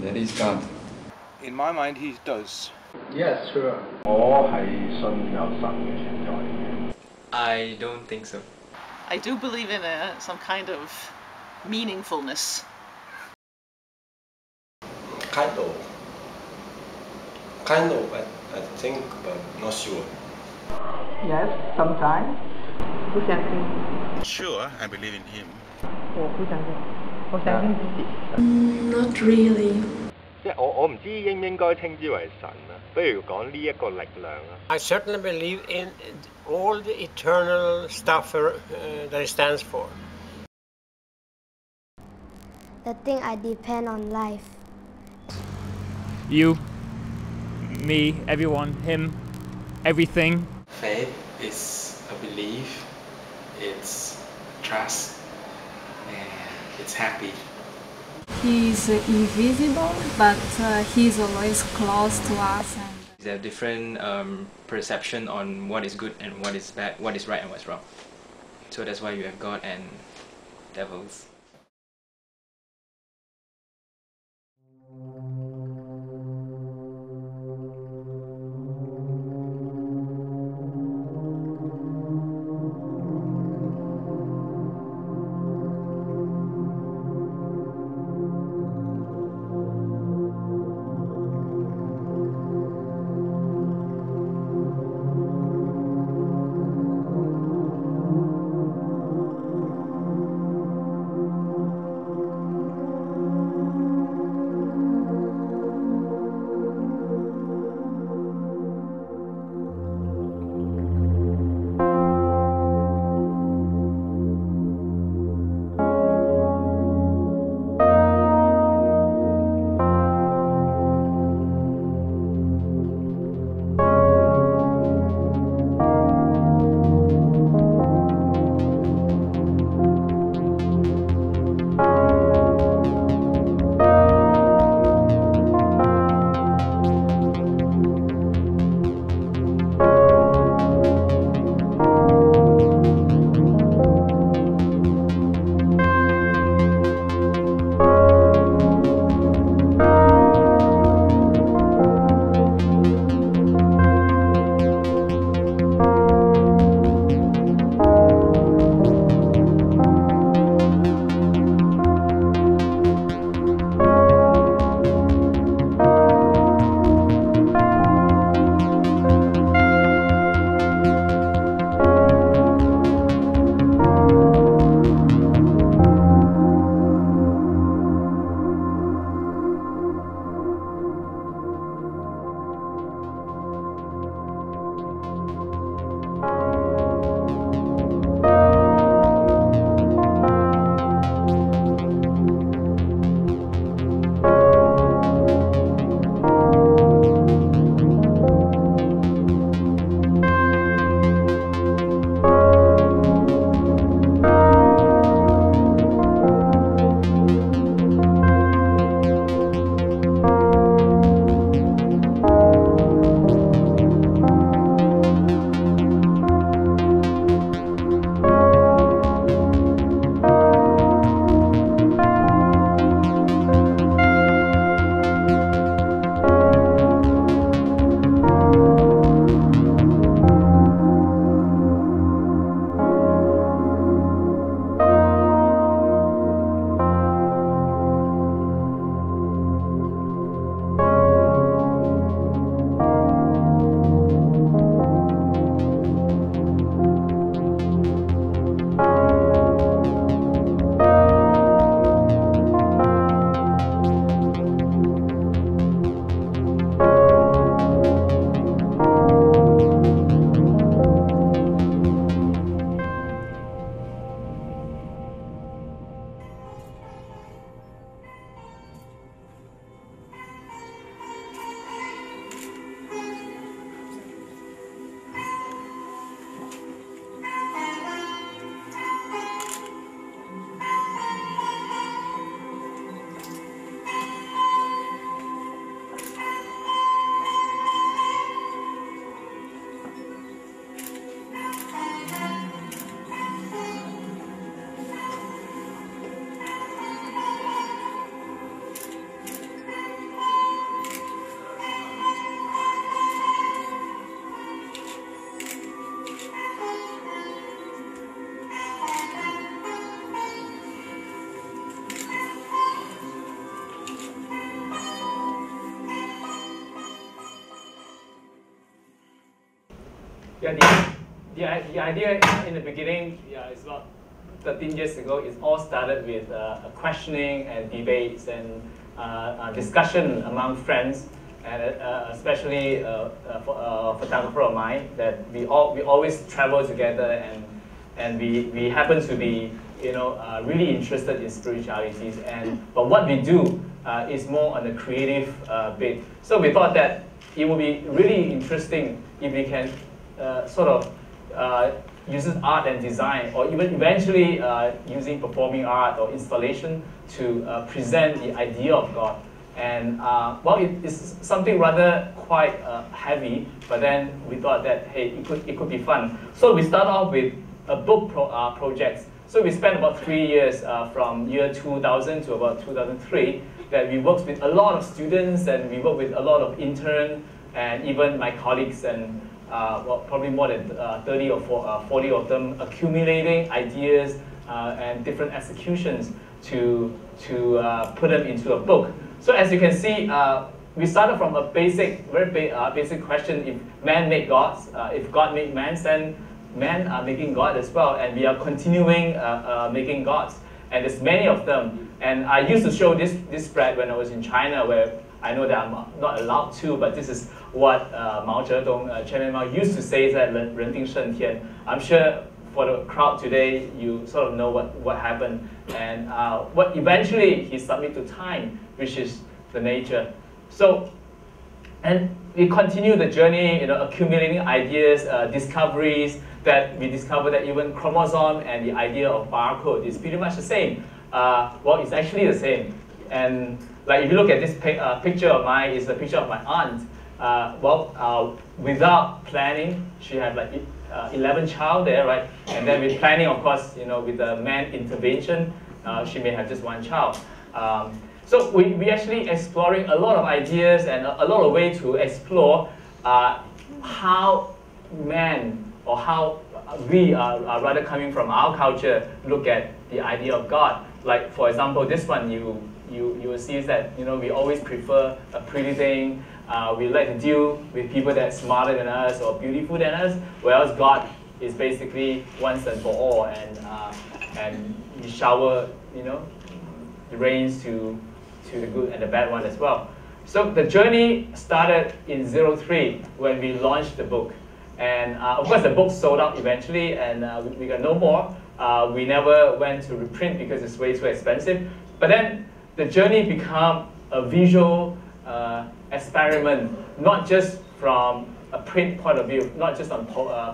That is God. In my mind, he does. Yes, sure. I don't think so. I do believe in some kind of meaningfulness. Kind of, I think, but not sure. Yes, sometimes. Who can think? Sure, I believe in him. Or who can think? Not really. I certainly believe in all the eternal stuff that it stands for. The thing I depend on life. You, me, everyone, him, everything. Faith is a belief, it's trust, and it's happy. He's invisible, but he's always close to us. There's a different perception on what is good and what is bad, what is right and what's wrong. So that's why you have God and devils. studying. The idea in the beginning, it's about 13 years ago, it all started with questioning and debates and discussion among friends, and especially a photographer of mine, that we always travel together, and we happen to be really interested in spiritualities. But what we do is more on the creative bit. So we thought that it would be really interesting if we can uses art and design, or even eventually using performing art or installation to present the idea of God. And well, it is something rather quite heavy, but then we thought that, hey, it could be fun. So we start off with a book projects. So we spent about 3 years from year 2000 to about 2003 that we worked with a lot of students, and we worked with a lot of interns and even my colleagues, and well, probably more than 30 or 40 of them, accumulating ideas and different executions to put them into a book. So as you can see, we started from a basic, very basic question: if man made gods, if God made man, then men are making God as well, and we are continuing making gods, and there's many of them. And I used to show this spread when I was in China, where I know that I'm not allowed to, but this is what Mao Zedong, Chairman Mao, used to say, that Ren ding shen tian. I'm sure for the crowd today, you sort of know what happened, and what eventually he submitted to time, which is the nature. So, and we continue the journey, accumulating ideas, discoveries, that we discovered that even chromosome and the idea of barcode is pretty much the same. Well, it's actually the same. And like if you look at this picture of mine, it's a picture of my aunt. Without planning, she had like 11 child there, right? And then with planning, of course, with the man intervention, she may have just one child. So we actually exploring a lot of ideas and a lot of ways to explore how man, or how we are rather coming from our culture, look at the idea of God. Like for example, this one you will see is that we always prefer a pretty thing. We like to deal with people that are smarter than us or beautiful than us, whereas God is basically once and for all, and we shower the rains to the good and the bad one as well. So the journey started in 03 when we launched the book, and of course the book sold out eventually, and we got no more. We never went to reprint because it's way too expensive. But then the journey became a visual experiment, not just from a print point of view, not just on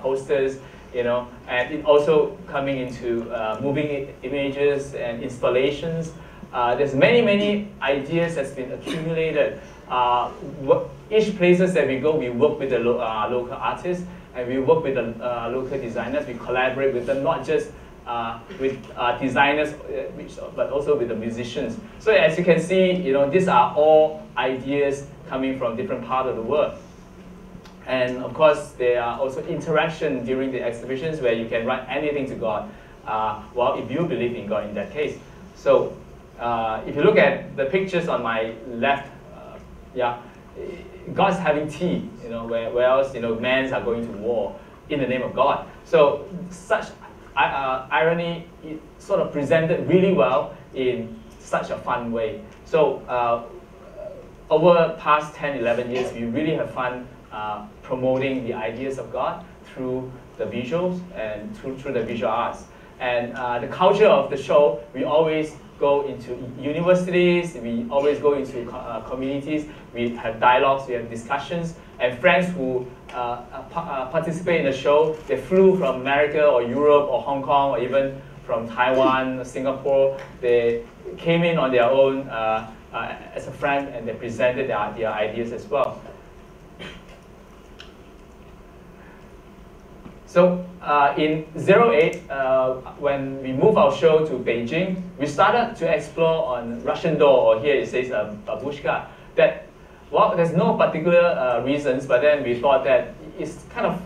posters, and it also coming into moving images and installations. There's many ideas that's been accumulated. Each places that we go, we work with the local artists, and we work with the local designers. We collaborate with them, not just with designers, but also with the musicians. So as you can see, these are all ideas coming from different parts of the world. And of course, there are also interaction during the exhibitions where you can write anything to God. Well, if you believe in God in that case. So if you look at the pictures on my left, God's having tea, where else, men's are going to war in the name of God. So such irony is sort of presented really well in such a fun way. So over past 10, 11 years, we really have fun promoting the ideas of God through the visuals and through the visual arts. And the culture of the show, we always go into universities, we always go into communities, we have dialogues, we have discussions, and friends who participate in the show, they flew from America or Europe or Hong Kong, or even from Taiwan or Singapore. They came in on their own as a friend, and they presented their ideas as well. So in 08, when we moved our show to Beijing, we started to explore on Russian door, or here it says babushka, that, well, there's no particular reasons, but then we thought that it's kind of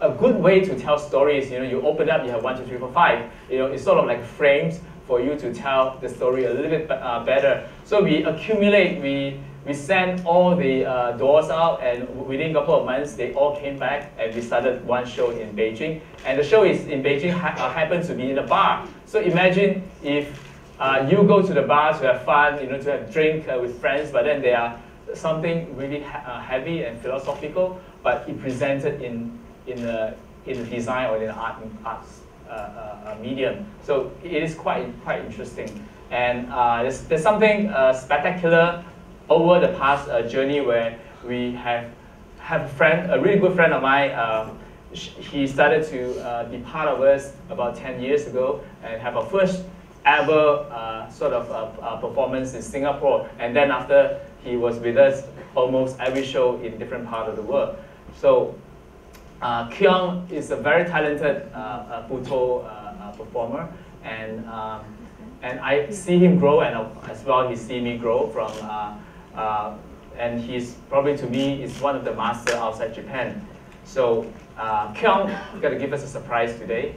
a good way to tell stories. You open up, you have 1, 2, 3, 4, 5. It's sort of like frames for you to tell the story a little bit better. So we accumulate, we We sent all the doors out, and within a couple of months, they all came back, and we started one show in Beijing. And the show is in Beijing happens to be in a bar. So imagine if you go to the bar to have fun, you know, to have drink with friends, but then there are something really heavy and philosophical, but it presented in the design or in the arts medium. So it is quite interesting. And there's something spectacular over the past journey where we have a friend, a really good friend of mine. He started to be part of us about 10 years ago and have our first ever performance in Singapore. And then after, he was with us almost every show in different parts of the world. So Kyung is a very talented Butoh performer, and I see him grow, and as well he see me grow from. And he's probably, to me, is one of the masters outside Japan. So Kyung is going to give us a surprise today.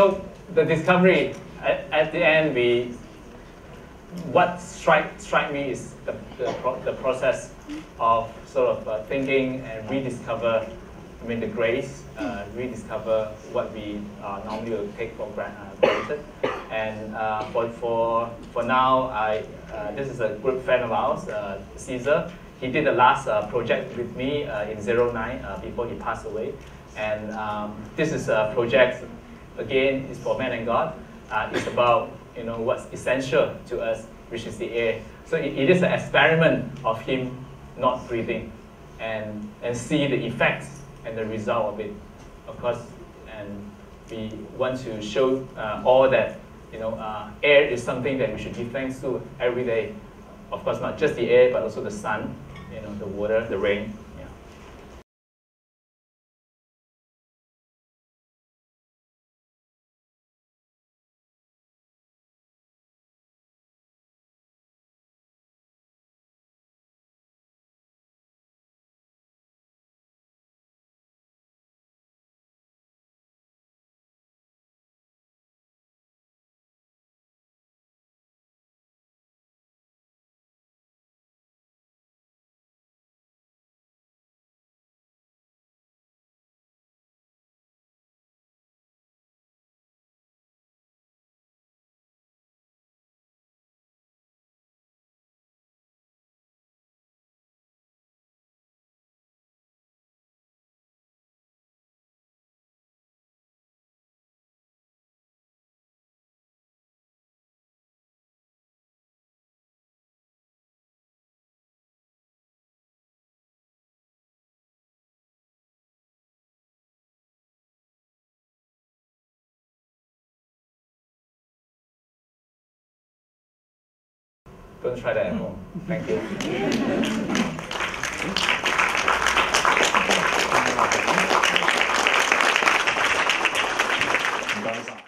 So the discovery at the end, what strike me is the process of sort of thinking and rediscover. I mean, the grace, rediscover what we normally would take for granted. And for now, this is a good friend of ours, Caesar. He did the last project with me in 09 before he passed away. And this is a project, again, is for Man and God. It's about, you know, what's essential to us, which is the air. So it is an experiment of him not breathing and see the effects and the result of it, of course. And we want to show all that, you know, air is something that we should give thanks to every day. Of course, not just the air, but also the sun, you know, the water, the rain. Yeah. Don't try that at home. Thank you.